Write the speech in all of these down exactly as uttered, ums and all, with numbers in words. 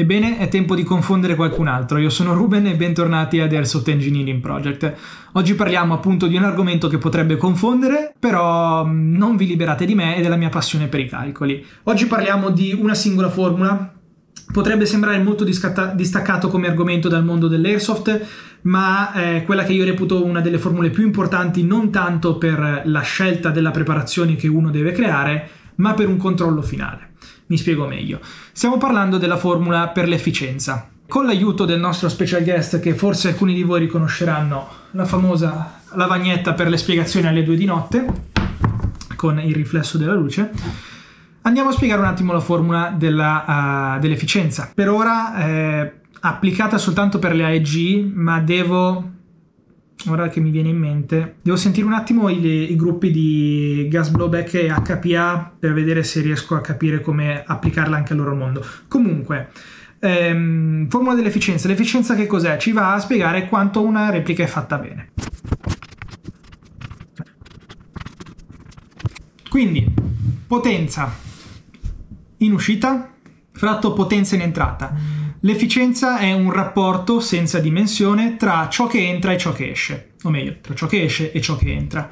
Ebbene, è tempo di confondere qualcun altro. Io sono Ruben e bentornati ad Airsoft Engineering Project. Oggi parliamo appunto di un argomento che potrebbe confondere, però non vi liberate di me e della mia passione per i calcoli. Oggi parliamo di una singola formula. Potrebbe sembrare molto distaccato come argomento dal mondo dell'airsoft, ma è quella che io reputo una delle formule più importanti, non tanto per la scelta della preparazione che uno deve creare, ma per un controllo finale. Mi spiego meglio. Stiamo parlando della formula per l'efficienza. Con l'aiuto del nostro special guest, che forse alcuni di voi riconosceranno, la famosa lavagnetta per le spiegazioni alle due di notte, con il riflesso della luce, andiamo a spiegare un attimo la formula dell'efficienza. Uh, dell per ora è applicata soltanto per le A E G, ma devo... ora che mi viene in mente, devo sentire un attimo i, i gruppi di gas blowback e H P A per vedere se riesco a capire come applicarla anche al loro mondo. Comunque, ehm, formula dell'efficienza. L'efficienza che cos'è? Ci va a spiegare quanto una replica è fatta bene. Quindi, potenza in uscita fratto potenza in entrata. L'efficienza è un rapporto senza dimensione tra ciò che entra e ciò che esce, o meglio, tra ciò che esce e ciò che entra.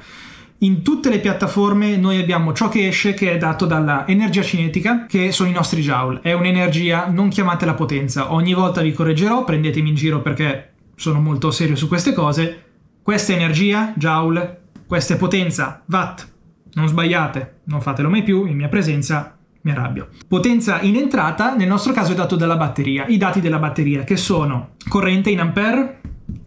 In tutte le piattaforme noi abbiamo ciò che esce, che è dato dalla energia cinetica, che sono i nostri joule. È un'energia, non chiamatela potenza. Ogni volta vi correggerò, prendetemi in giro perché sono molto serio su queste cose. Questa è energia, joule, questa è potenza, watt. Non sbagliate, non fatelo mai più in mia presenza. Mi arrabbio. Potenza in entrata nel nostro caso è dato dalla batteria, i dati della batteria che sono corrente in ampere,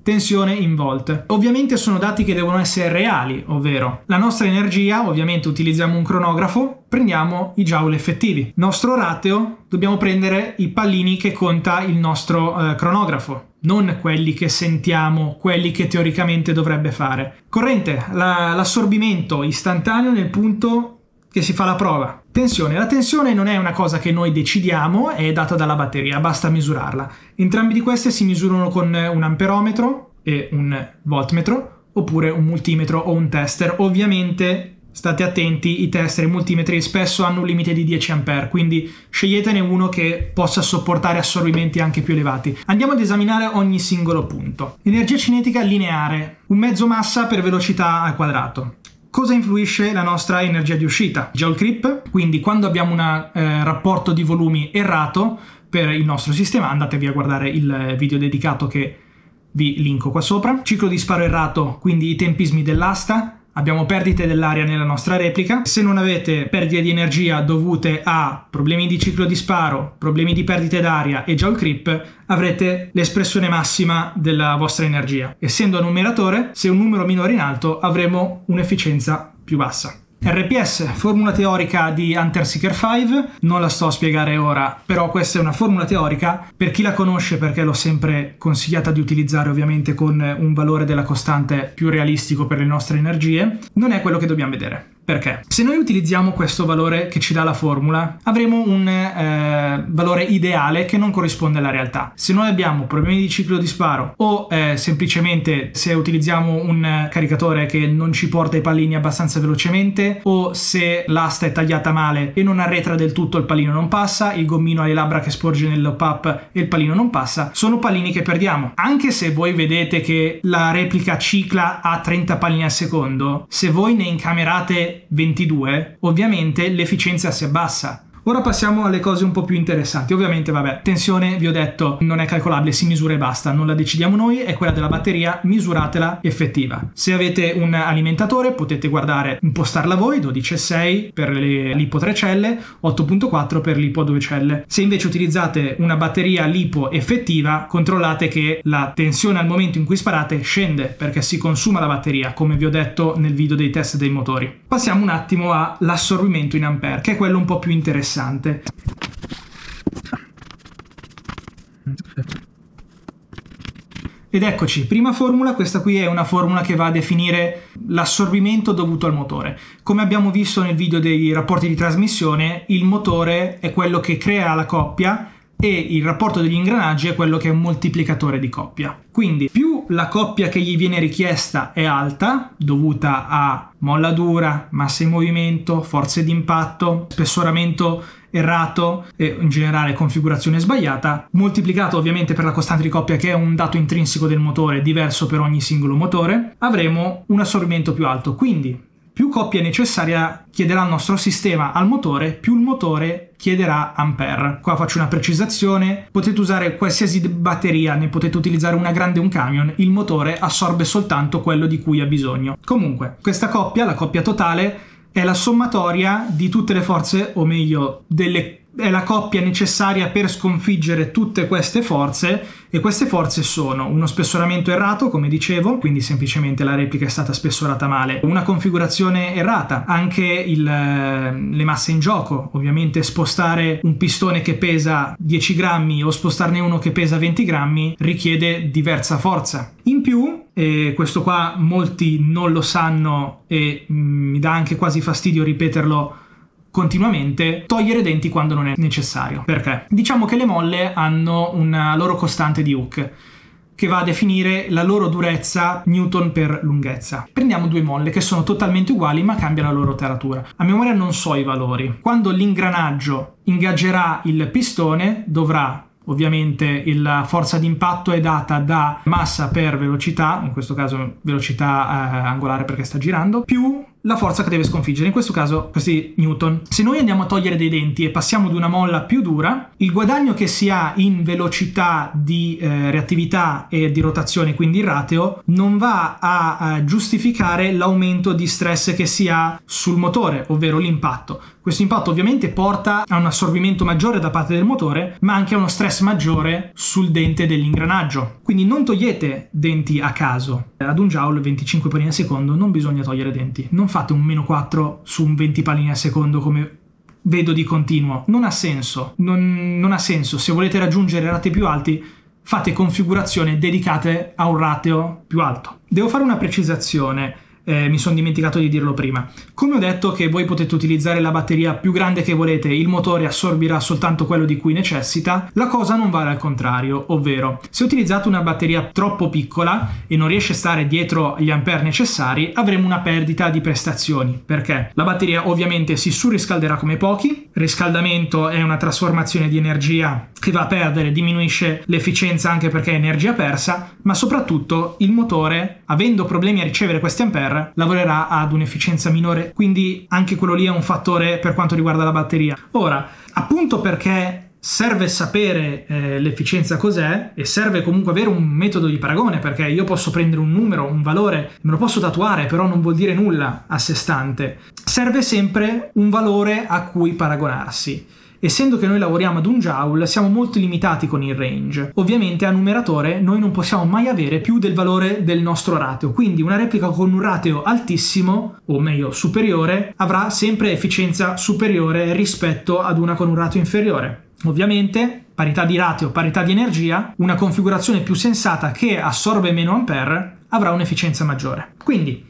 tensione in volt. Ovviamente sono dati che devono essere reali, ovvero la nostra energia, ovviamente utilizziamo un cronografo, prendiamo i joule effettivi. Nostro rateo, dobbiamo prendere i pallini che conta il nostro eh, cronografo, non quelli che sentiamo, quelli che teoricamente dovrebbe fare. Corrente, l'assorbimento la, istantaneo nel punto che si fa la prova. Tensione. La tensione non è una cosa che noi decidiamo, è data dalla batteria, basta misurarla. Entrambi di queste si misurano con un amperometro e un voltmetro, oppure un multimetro o un tester. Ovviamente state attenti, i tester e i multimetri spesso hanno un limite di dieci ampere, quindi sceglietene uno che possa sopportare assorbimenti anche più elevati. Andiamo ad esaminare ogni singolo punto. Energia cinetica lineare, un mezzo massa per velocità al quadrato. Cosa influisce la nostra energia di uscita? Joule creep, quindi quando abbiamo un eh, rapporto di volumi errato per il nostro sistema, andatevi a guardare il video dedicato che vi linko qua sopra. Ciclo di sparo errato, quindi i tempismi dell'asta, abbiamo perdite dell'aria nella nostra replica. Se non avete perdite di energia dovute a problemi di ciclo di sparo, problemi di perdite d'aria e joule creep, avrete l'espressione massima della vostra energia. Essendo a numeratore, se un numero minore in alto avremo un'efficienza più bassa. R P S, formula teorica di Hunter Seeker cinque, non la sto a spiegare ora, però questa è una formula teorica, per chi la conosce, perché l'ho sempre consigliata di utilizzare ovviamente con un valore della costante più realistico per le nostre energie, non è quello che dobbiamo vedere. Perché? Se noi utilizziamo questo valore che ci dà la formula, avremo un eh, valore ideale che non corrisponde alla realtà. Se noi abbiamo problemi di ciclo di sparo o eh, semplicemente se utilizziamo un caricatore che non ci porta i pallini abbastanza velocemente, o se l'asta è tagliata male e non arretra del tutto, il pallino non passa, il gommino ha le labbra che sporge nel pop-up e il pallino non passa, sono pallini che perdiamo. Anche se voi vedete che la replica cicla a trenta pallini al secondo, se voi ne incamerate ventidue, ovviamente l'efficienza si abbassa. Ora passiamo alle cose un po' più interessanti. Ovviamente, vabbè, tensione, vi ho detto, non è calcolabile, si misura e basta, non la decidiamo noi, è quella della batteria, misuratela, effettiva. Se avete un alimentatore potete guardare, impostarla voi, dodici virgola sei per le LiPo tre celle, otto virgola quattro per LiPo due celle. Se invece utilizzate una batteria LiPo effettiva, controllate che la tensione al momento in cui sparate scende, perché si consuma la batteria, come vi ho detto nel video dei test dei motori. Passiamo un attimo all'assorbimento in ampere, che è quello un po' più interessante. Ed eccoci, prima formula, questa qui è una formula che va a definire l'assorbimento dovuto al motore. Come abbiamo visto nel video dei rapporti di trasmissione, il motore è quello che crea la coppia e il rapporto degli ingranaggi è quello che è un moltiplicatore di coppia. Quindi più la coppia che gli viene richiesta è alta, dovuta a molla dura, massa in movimento, forze d'impatto, spessoramento errato e in generale configurazione sbagliata, moltiplicato ovviamente per la costante di coppia che è un dato intrinseco del motore diverso per ogni singolo motore, avremo un assorbimento più alto. Quindi più coppia necessaria chiederà il nostro sistema al motore, più il motore chiederà ampere. Qua faccio una precisazione: potete usare qualsiasi batteria, ne potete utilizzare una grande e un camion, il motore assorbe soltanto quello di cui ha bisogno. Comunque questa coppia, la coppia totale, è la sommatoria di tutte le forze, o meglio delle, è la coppia necessaria per sconfiggere tutte queste forze, e queste forze sono uno spessoramento errato, come dicevo, quindi semplicemente la replica è stata spessorata male, una configurazione errata, anche il, le masse in gioco, ovviamente spostare un pistone che pesa dieci grammi o spostarne uno che pesa venti grammi richiede diversa forza. In più, e questo qua molti non lo sanno e mi dà anche quasi fastidio ripeterlo continuamente, togliere denti quando non è necessario. Perché? Diciamo che le molle hanno una loro costante di Hooke che va a definire la loro durezza newton per lunghezza. Prendiamo due molle che sono totalmente uguali ma cambia la loro taratura. A memoria non so i valori. Quando l'ingranaggio ingaggerà il pistone dovrà, ovviamente la forza d'impatto è data da massa per velocità, in questo caso velocità eh, angolare perché sta girando, più la forza che deve sconfiggere, in questo caso questi newton. Se noi andiamo a togliere dei denti e passiamo ad una molla più dura, il guadagno che si ha in velocità di eh, reattività e di rotazione, quindi il rateo, non va a, a giustificare l'aumento di stress che si ha sul motore, ovvero l'impatto. Questo impatto ovviamente porta a un assorbimento maggiore da parte del motore, ma anche a uno stress maggiore sul dente dell'ingranaggio. Quindi non togliete denti a caso. Ad un joule venticinque palline al secondo non bisogna togliere denti. Non fate un meno quattro su un venti palline al secondo come vedo di continuo. Non ha senso. Non, non ha senso. Se volete raggiungere rate più alti, fate configurazioni dedicate a un rateo più alto. Devo fare una precisazione. Eh, mi sono dimenticato di dirlo prima. Come ho detto che voi potete utilizzare la batteria più grande che volete, il motore assorbirà soltanto quello di cui necessita, la cosa non vale al contrario, ovvero se utilizzate una batteria troppo piccola e non riesce a stare dietro gli ampere necessari, avremo una perdita di prestazioni, perché la batteria ovviamente si surriscalderà come pochi. Riscaldamento è una trasformazione di energia che va a perdere, diminuisce l'efficienza anche perché è energia persa, ma soprattutto il motore, avendo problemi a ricevere questi ampere, lavorerà ad un'efficienza minore, quindi anche quello lì è un fattore per quanto riguarda la batteria. Ora, appunto perché serve sapere eh, l'efficienza cos'è, e serve comunque avere un metodo di paragone, perché io posso prendere un numero, un valore, me lo posso tatuare, però non vuol dire nulla a sé stante. Serve sempre un valore a cui paragonarsi. Essendo che noi lavoriamo ad un joule, siamo molto limitati con il range. Ovviamente a numeratore noi non possiamo mai avere più del valore del nostro rateo, quindi una replica con un rateo altissimo, o meglio superiore, avrà sempre efficienza superiore rispetto ad una con un rateo inferiore. Ovviamente parità di rateo, parità di energia, una configurazione più sensata che assorbe meno ampere avrà un'efficienza maggiore. Quindi,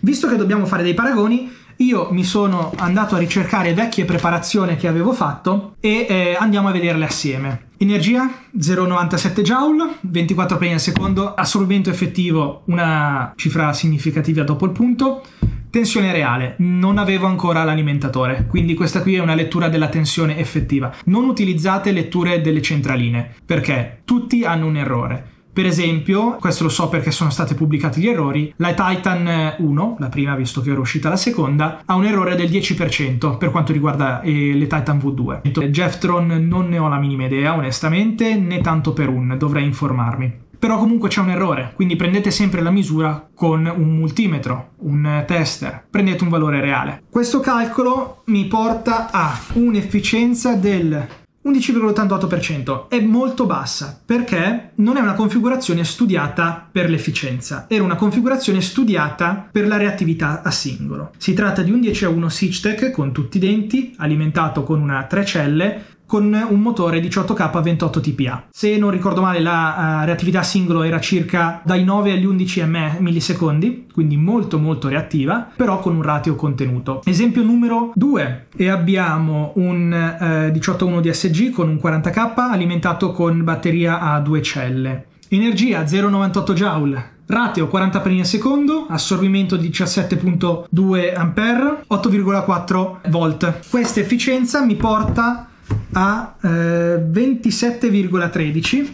visto che dobbiamo fare dei paragoni, io mi sono andato a ricercare vecchie preparazioni che avevo fatto e eh, andiamo a vederle assieme. Energia zero virgola novantasette joule, ventiquattro palline al secondo, assorbimento effettivo una cifra significativa dopo il punto. Tensione reale, non avevo ancora l'alimentatore, quindi questa qui è una lettura della tensione effettiva. Non utilizzate letture delle centraline, perché tutti hanno un errore. Per esempio, questo lo so perché sono stati pubblicati gli errori, la Titan uno, la prima visto che era uscita la seconda, ha un errore del dieci per cento per quanto riguarda eh, le Titan V due. Jefftron non ne ho la minima idea, onestamente, né tanto per un, dovrei informarmi. Però comunque c'è un errore, quindi prendete sempre la misura con un multimetro, un tester, prendete un valore reale. Questo calcolo mi porta a un'efficienza del undici virgola ottantotto per cento, è molto bassa perché non è una configurazione studiata per l'efficienza, era una configurazione studiata per la reattività a singolo. Si tratta di un dieci a uno SwitchTech con tutti i denti, alimentato con una tre celle, con un motore diciotto K ventotto T P A. Se non ricordo male la uh, reattività singolo era circa dai nove agli undici millisecondi, quindi molto molto reattiva, però con un ratio contenuto. Esempio numero due, e abbiamo un uh, diciotto a uno D S G con un quaranta K alimentato con batteria a due celle. Energia zero virgola novantotto joule, rateo quaranta pennini al secondo, assorbimento diciassette virgola due ampere, otto virgola quattro volt. Questa efficienza mi porta a eh, ventisette virgola tredici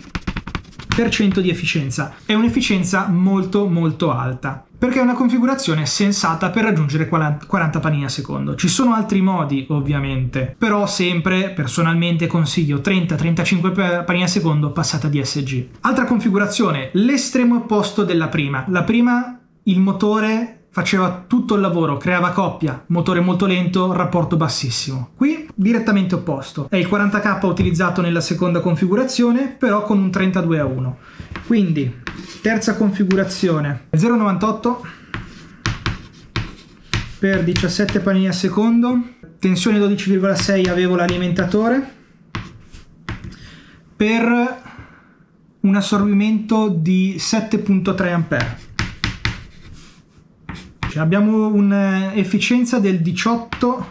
per cento di efficienza. È un'efficienza molto molto alta, perché è una configurazione sensata per raggiungere quaranta panini al secondo. Ci sono altri modi ovviamente, però sempre personalmente consiglio trenta trentacinque panini al secondo passata D S G. Altra configurazione, l'estremo opposto della prima. La prima il motore faceva tutto il lavoro, creava coppia, motore molto lento, rapporto bassissimo. Qui direttamente opposto, è il quaranta K utilizzato nella seconda configurazione, però con un trentadue a uno. Quindi terza configurazione, zero virgola novantotto per diciassette panini al secondo, tensione dodici virgola sei, avevo l'alimentatore, per un assorbimento di sette virgola tre ampere. Cioè abbiamo un'efficienza del diciotto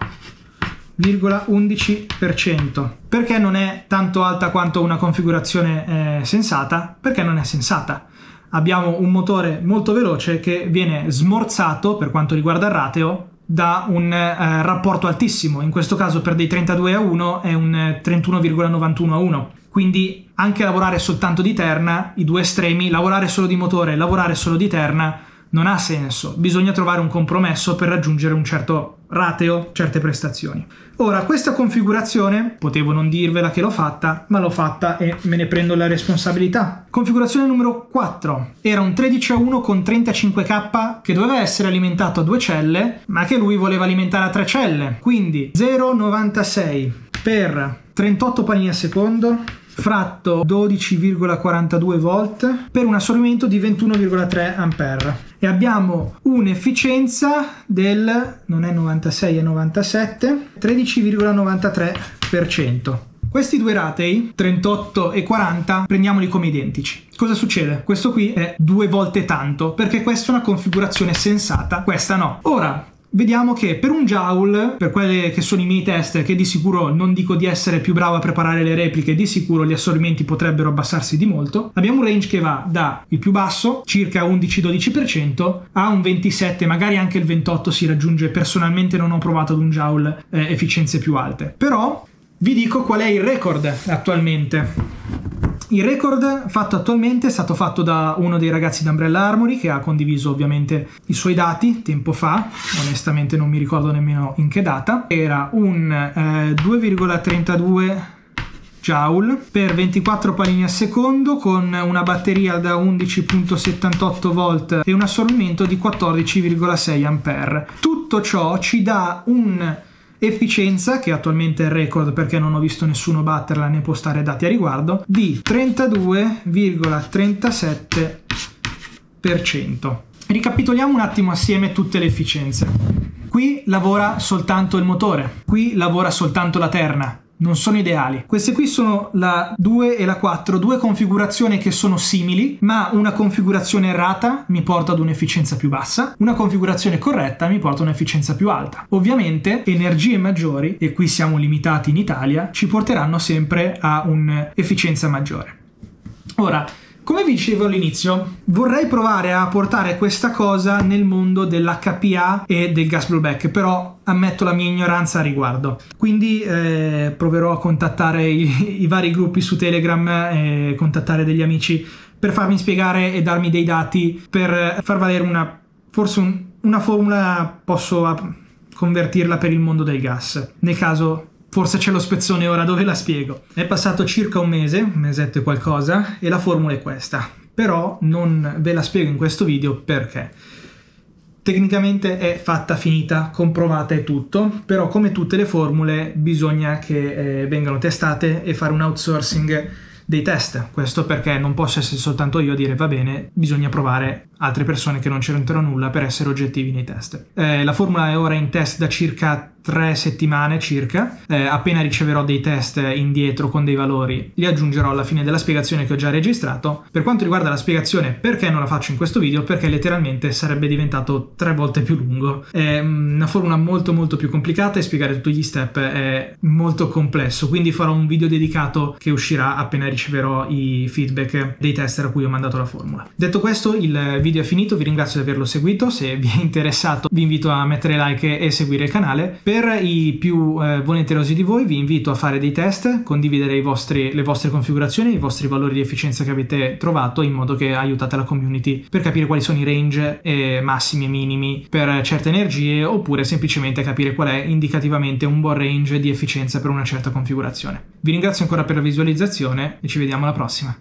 virgola undici per cento. Perché non è tanto alta quanto una configurazione eh, sensata? Perché non è sensata. Abbiamo un motore molto veloce che viene smorzato, per quanto riguarda il rateo, da un eh, rapporto altissimo. In questo caso per dei trentadue a uno è un trentuno virgola novantuno a uno. Quindi anche lavorare soltanto di terna, i due estremi, lavorare solo di motore, lavorare solo di terna, non ha senso. Bisogna trovare un compromesso per raggiungere un certo rateo, certe prestazioni. Ora, questa configurazione, potevo non dirvela che l'ho fatta, ma l'ho fatta e me ne prendo la responsabilità. Configurazione numero quattro, era un tredici a uno con trentacinque K che doveva essere alimentato a due celle, ma che lui voleva alimentare a tre celle. Quindi zero virgola novantasei per trentotto panini al secondo, fratto dodici virgola quarantadue volt, per un assorbimento di ventuno virgola tre ampere. E abbiamo un'efficienza del, non è novantasei, è novantasette, tredici virgola novantatré per cento. Questi due ratei, trentotto e quaranta, prendiamoli come identici. Cosa succede? Questo qui è due volte tanto, perché questa è una configurazione sensata, questa no. Ora, vediamo che per un Joule, per quelli che sono i miei test, che di sicuro non dico di essere più bravo a preparare le repliche, di sicuro gli assorbimenti potrebbero abbassarsi di molto, abbiamo un range che va da il più basso, circa undici dodici per cento, a un ventisette, magari anche il ventotto si raggiunge. Personalmente non ho provato ad un Joule eh, efficienze più alte. Però vi dico qual è il record attualmente. Il record fatto attualmente è stato fatto da uno dei ragazzi di Umbrella Armory, che ha condiviso ovviamente i suoi dati tempo fa, onestamente non mi ricordo nemmeno in che data. Era un eh, due virgola trentadue joule per ventiquattro panini al secondo, con una batteria da undici virgola settantotto volt e un assorbimento di quattordici virgola sei ampere. Tutto ciò ci dà un efficienza, che attualmente è il record perché non ho visto nessuno batterla né postare dati a riguardo, di trentadue virgola trentasette per cento. Ricapitoliamo un attimo assieme tutte le efficienze. Qui lavora soltanto il motore, qui lavora soltanto la terna. Non sono ideali. Queste qui sono la due e la quattro, due configurazioni che sono simili, ma una configurazione errata mi porta ad un'efficienza più bassa, una configurazione corretta mi porta ad un'efficienza più alta. Ovviamente energie maggiori, e qui siamo limitati in Italia, ci porteranno sempre a un'efficienza maggiore. Ora, come vi dicevo all'inizio, vorrei provare a portare questa cosa nel mondo dell'H P A e del gas blowback, però ammetto la mia ignoranza a riguardo. Quindi eh, proverò a contattare i, i vari gruppi su Telegram, eh, contattare degli amici per farmi spiegare e darmi dei dati, per far valere una, forse un, una formula, posso convertirla per il mondo del gas, nel caso. Forse c'è lo spezzone ora dove la spiego. È passato circa un mese, un mesetto e qualcosa, e la formula è questa. Però non ve la spiego in questo video perché tecnicamente è fatta, finita, comprovata e tutto, però come tutte le formule bisogna che eh, vengano testate e fare un outsourcing dei test. Questo perché non posso essere soltanto io a dire va bene, bisogna provare altre persone che non c'entrano nulla per essere oggettivi nei test. Eh, la formula è ora in test da circa tre settimane circa. Eh, appena riceverò dei test indietro con dei valori, li aggiungerò alla fine della spiegazione che ho già registrato. Per quanto riguarda la spiegazione, perché non la faccio in questo video? Perché letteralmente sarebbe diventato tre volte più lungo. È una formula molto molto più complicata e spiegare tutti gli step è molto complesso, quindi farò un video dedicato che uscirà appena riceverò riceverò i feedback dei tester a cui ho mandato la formula. Detto questo, il video è finito, vi ringrazio di averlo seguito. Se vi è interessato vi invito a mettere like e seguire il canale. Per i più eh, volenterosi di voi vi invito a fare dei test, condividere i vostri, le vostre configurazioni, i vostri valori di efficienza che avete trovato, in modo che aiutate la community per capire quali sono i range eh, massimi e minimi per certe energie, oppure semplicemente capire qual è indicativamente un buon range di efficienza per una certa configurazione. Vi ringrazio ancora per la visualizzazione e ci vediamo alla prossima.